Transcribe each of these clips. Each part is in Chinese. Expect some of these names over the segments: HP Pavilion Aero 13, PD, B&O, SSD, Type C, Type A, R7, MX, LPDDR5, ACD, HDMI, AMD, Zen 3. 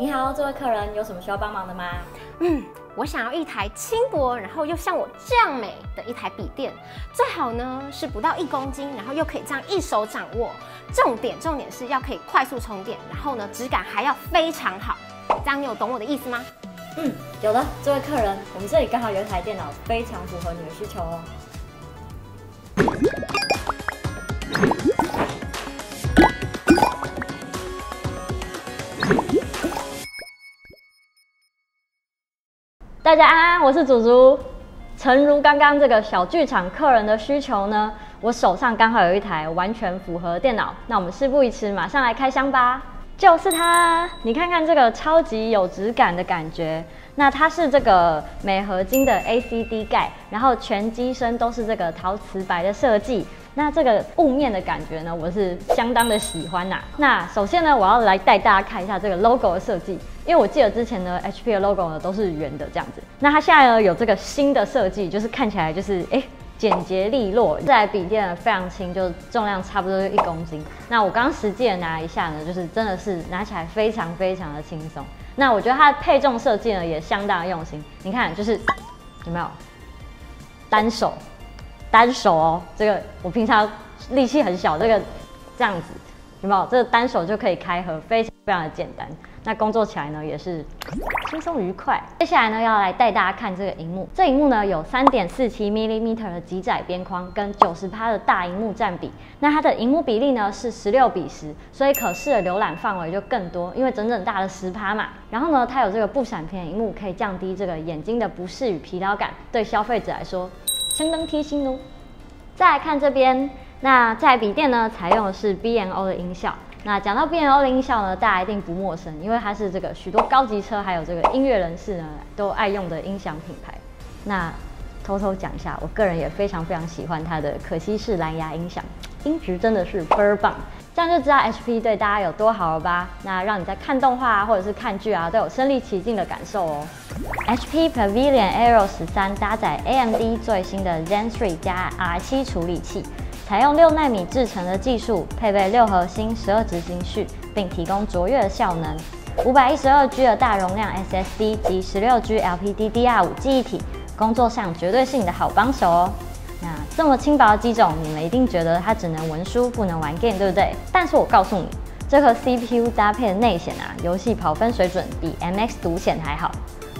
你好，这位客人有什么需要帮忙的吗？我想要一台轻薄，然后又像我这样美的一台笔电，最好呢是不到1公斤，然后又可以这样一手掌握。重点是要可以快速充电，然后呢质感还要非常好。这样你有懂我的意思吗？有的，这位客人，我们这里刚好有一台电脑非常符合你的需求哦。 大家安安，我是祖祖。诚如刚刚这个小剧场客人的需求呢，我手上刚好有一台完全符合的电脑。那我们事不宜迟，马上来开箱吧。就是它，你看看这个超级有质感的感觉。那它是这个镁合金的 ACD 盖，然后全机身都是这个陶瓷白的设计。那这个雾面的感觉呢，我是相当的喜欢呐。那首先呢，我要来带大家看一下这个 logo 的设计。 因为我记得之前呢 ，HP 的 logo 呢都是圆的这样子，那它现在呢有这个新的设计，就是看起来就是简洁利落。这台笔电呢非常轻，就重量差不多1公斤。那我刚刚实际的拿一下呢，就是真的是拿起来非常的轻松。那我觉得它的配重设计呢也相当的用心，你看就是有没有单手哦，这个我平常力气很小，这个这样子有没有？这个单手就可以开合，非常的简单。 那工作起来呢也是轻松愉快。接下来呢要来带大家看这个荧幕，这荧幕呢有 3.47mm 的极窄边框跟90%的大荧幕占比。那它的荧幕比例呢是16:10，所以可视的浏览范围就更多，因为整整大了10%嘛。然后呢它有这个不闪屏的荧幕，可以降低这个眼睛的不适与疲劳感，对消费者来说相当贴心哦。再来看这边，那这台笔电呢采用的是 B&O 的音效。 那讲到 B&O 的音效呢，大家一定不陌生，因为它是这个许多高级车还有这个音乐人士呢都爱用的音响品牌。那偷偷讲一下，我个人也非常喜欢它的可惜式蓝牙音响，音质真的是倍儿棒。这样就知道 HP 对大家有多好了吧？那让你在看动画啊，或者是看剧啊，都有身临其境的感受哦。HP Pavilion Aero 13搭载 AMD 最新的 Zen 3加 R7 处理器。 采用6奈米制程的技术，配备6核心、12执行序，并提供卓越的效能。512G 的大容量 SSD 及16G LPDDR5 记忆体，工作上绝对是你的好帮手哦。那这么轻薄的机种，你们一定觉得它只能文书，不能玩 game， 对不对？但是我告诉你，这颗 CPU 搭配的内显啊，游戏跑分水准比 MX 独显还好。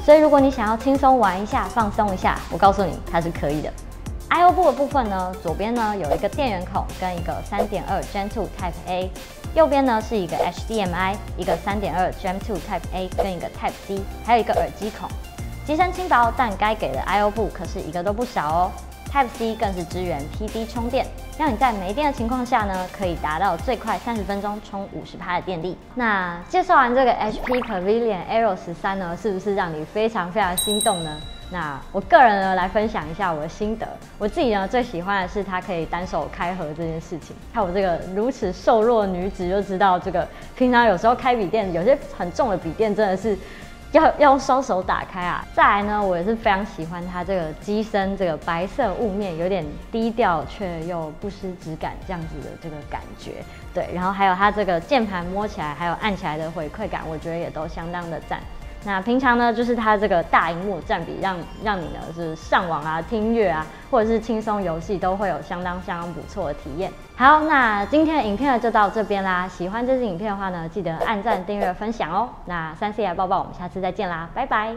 所以如果你想要轻松玩一下、放松一下，我告诉你，它是可以的。 I/O 部的部分呢，左边呢有一个电源孔跟一个 3.2 Gen 2 Type A， 右边呢是一个 HDMI， 一个 3.2 Gen 2 Type A 跟一个 Type C， 还有一个耳机孔。机身轻薄，但该给的 I/O 部可是一个都不少哦。Type C 更是支援 PD 充电，让你在没电的情况下呢，可以达到最快30分钟充50%的电力。那介绍完这个 HP Pavilion Aero 13呢，是不是让你非常心动呢？ 那我个人呢，来分享一下我的心得。我自己呢，最喜欢的是它可以单手开合这件事情。看我这个如此瘦弱的女子，就知道这个平常有时候开笔电，有些很重的笔电真的是要用双手打开啊。再来呢，我也是非常喜欢它这个机身这个白色雾面，有点低调却又不失质感这样子的这个感觉。对，然后还有它这个键盘摸起来还有按起来的回馈感，我觉得也都相当的赞。 那平常呢，就是它这个大荧幕占比让你呢是上网啊、听乐啊，或者是轻松游戏都会有相当不错的体验。好，那今天的影片就到这边啦。喜欢这支影片的话呢，记得按赞、订阅、分享哦。那3C 来抱抱，我们下次再见啦，拜拜。